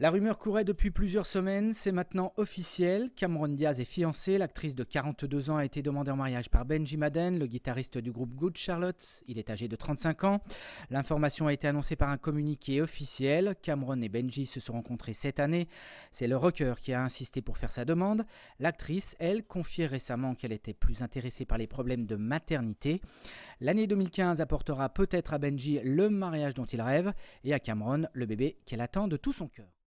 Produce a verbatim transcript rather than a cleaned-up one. La rumeur courait depuis plusieurs semaines, c'est maintenant officiel. Cameron Diaz est fiancée, l'actrice de quarante-deux ans a été demandée en mariage par Benji Madden, le guitariste du groupe Good Charlotte. Il est âgé de trente-cinq ans. L'information a été annoncée par un communiqué officiel. Cameron et Benji se sont rencontrés cette année. C'est le rocker qui a insisté pour faire sa demande. L'actrice, elle, confiait récemment qu'elle était plus intéressée par les problèmes de maternité. L'année deux mille quinze apportera peut-être à Benji le mariage dont il rêve et à Cameron le bébé qu'elle attend de tout son cœur.